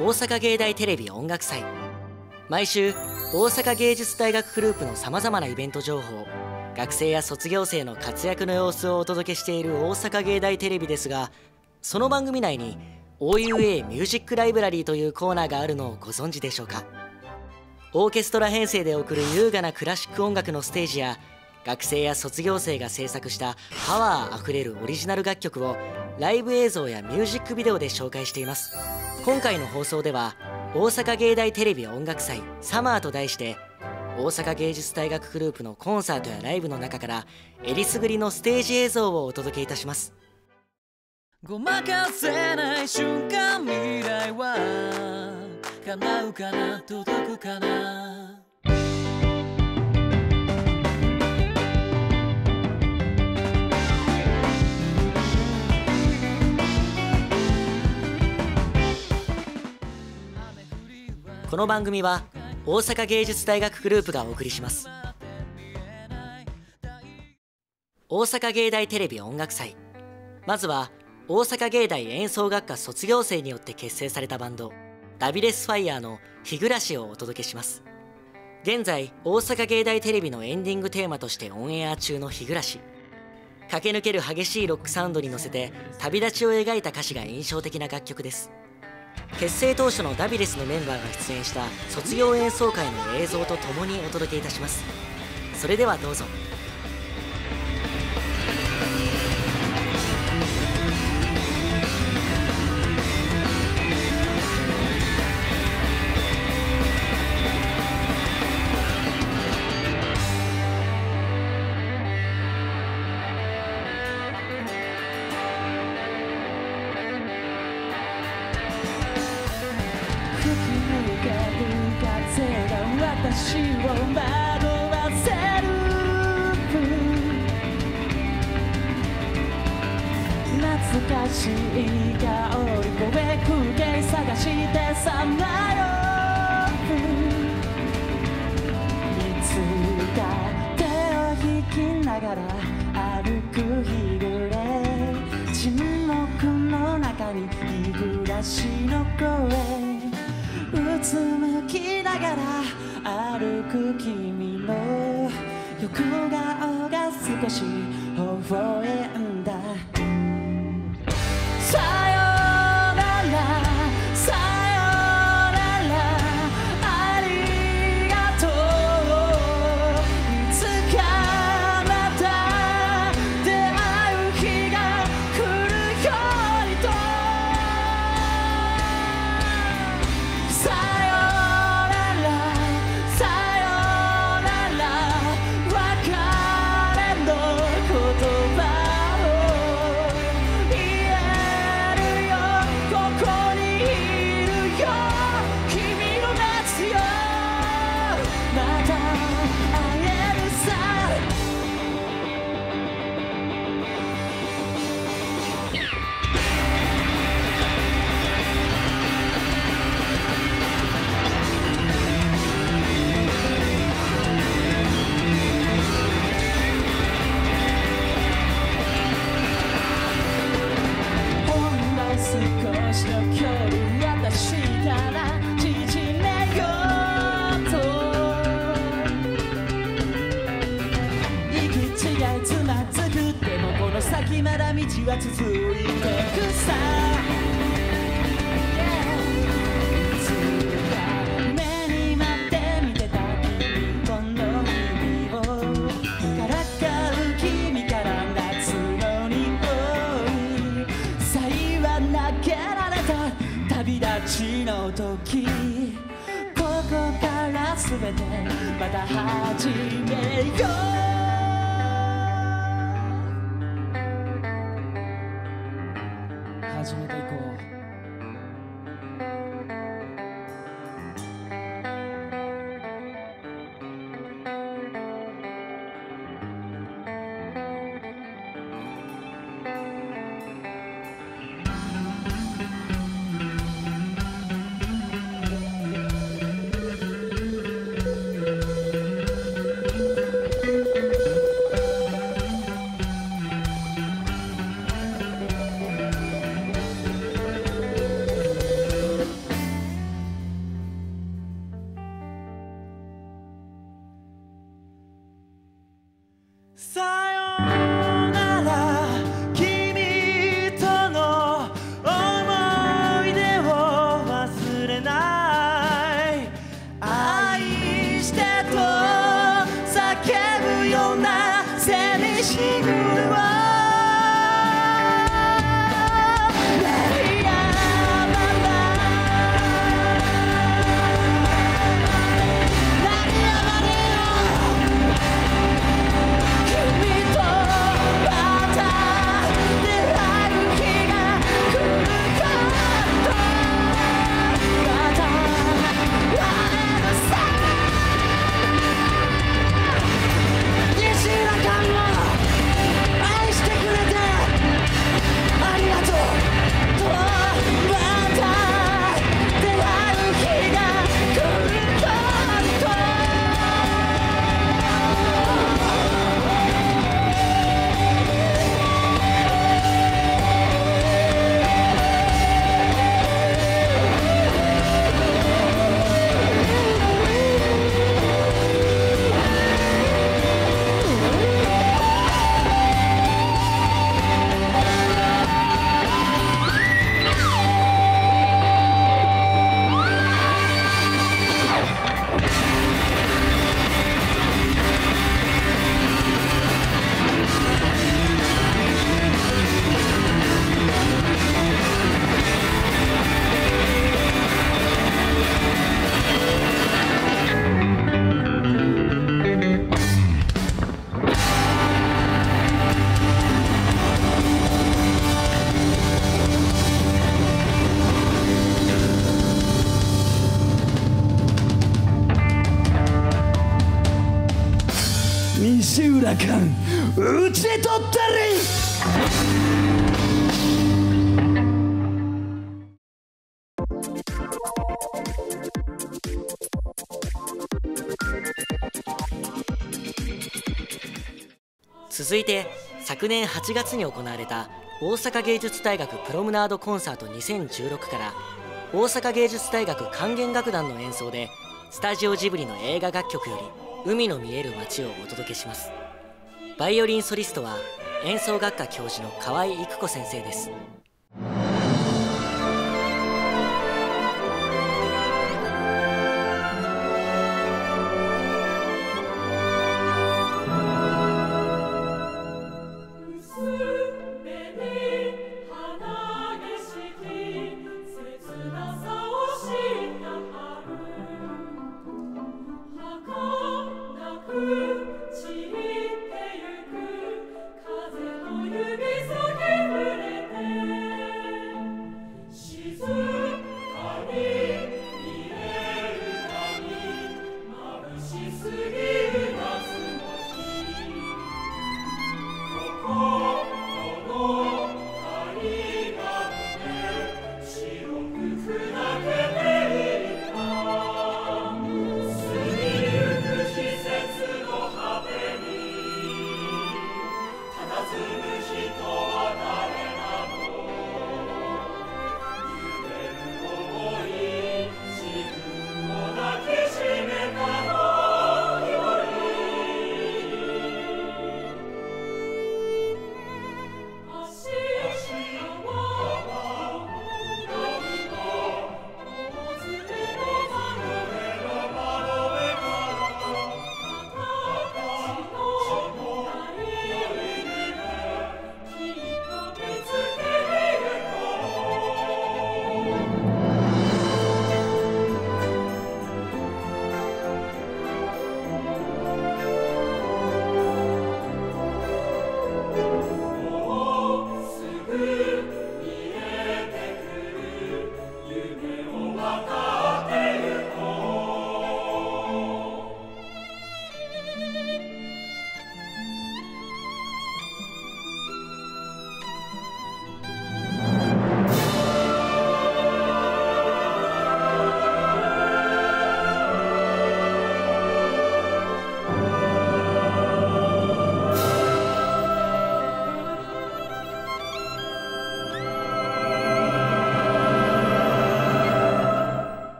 大阪芸大テレビ音楽祭、毎週大阪芸術大学グループのさまざまなイベント情報、学生や卒業生の活躍の様子をお届けしている大阪芸大テレビですが、その番組内に OUA ミュージックライブラリーというコーナーがあるのをご存知でしょうか。オーケストラ編成で送る優雅なクラシック音楽のステージや、学生や卒業生が制作したパワーあふれるオリジナル楽曲をライブ映像やミュージックビデオで紹介しています。今回の放送では、大阪芸大テレビ音楽祭サマーと題して、大阪芸術大学グループのコンサートやライブの中からえりすぐりのステージ映像をお届けいたします。ごまかせない瞬間、未来は叶うかな、届くかな。この番組は大阪芸術大学グループがお送りします。大阪芸大テレビ音楽祭、まずは大阪芸大演奏学科卒業生によって結成されたバンド、ラビレスファイヤーの日暮らしをお届けします。現在大阪芸大テレビのエンディングテーマとしてオンエア中の日暮らし、駆け抜ける激しいロックサウンドに乗せて旅立ちを描いた歌詞が印象的な楽曲です。結成当初のダビレスのメンバーが出演した卒業演奏会の映像とともにお届けいたします。それではどうぞ。私を惑わせる懐かしい香り、声風景探してさまよう、いつか手を引きながら歩く日暮れ、沈黙の中に日暮らしの声、うつむきながら歩く君の横顔が少し微笑んだ。さよならさよならありがとう、いつかまた出会う日が来るようにと、さよならさよなら別れの言葉を言えるよ、ここにいるよ君の夏よ、また会えるさ。まだ道は続いていくさ、いつか目に待って見てた君、この耳をからかう君から夏の匂い、幸はなけられた旅立ちの時、ここから全てまた始めよう。始めていこう。ラカン討ち取ったり。続いて昨年8月に行われた大阪芸術大学プロムナードコンサート2016から大阪芸術大学管弦楽団の演奏でスタジオジブリの映画楽曲より海の見える街をお届けします。バイオリンソリストは演奏学科教授の河合育子先生です。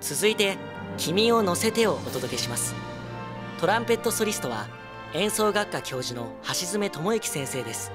続いて「君を乗せて」をお届けします。トランペットソリストは演奏学科教授の橋爪智之先生です。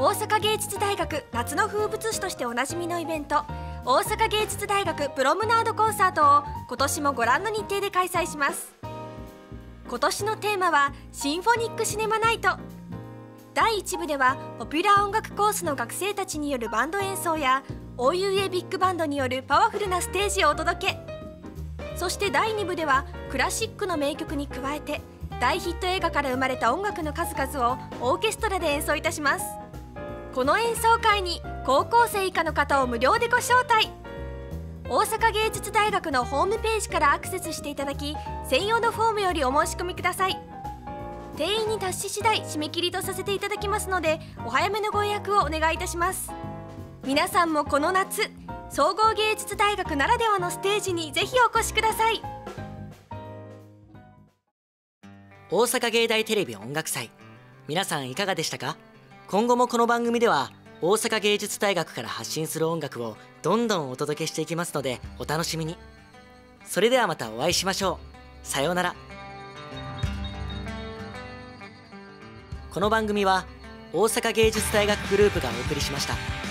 大阪芸術大学夏の風物詩としておなじみのイベント、大阪芸術大学プロムナードコンサートを今年もご覧の日程で開催します。今年のテーマはシンフォニックシネマナイト。第1部ではポピュラー音楽コースの学生たちによるバンド演奏や OUA ビッグバンドによるパワフルなステージをお届け。そして第2部ではクラシックの名曲に加えて大ヒット映画から生まれた音楽の数々をオーケストラで演奏いたします。この演奏会に高校生以下の方を無料でご招待。大阪芸術大学のホームページからアクセスしていただき、専用のフォームよりお申し込みください。定員に達し次第締め切りとさせていただきますので、お早めのご予約をお願いいたします。皆さんもこの夏、総合芸術大学ならではのステージにぜひお越しください。大阪芸大テレビ音楽祭、皆さんいかがでしたか？今後もこの番組では大阪芸術大学から発信する音楽をどんどんお届けしていきますので、お楽しみに。それではまたお会いしましょう。さようなら。この番組は大阪芸術大学グループがお送りしました。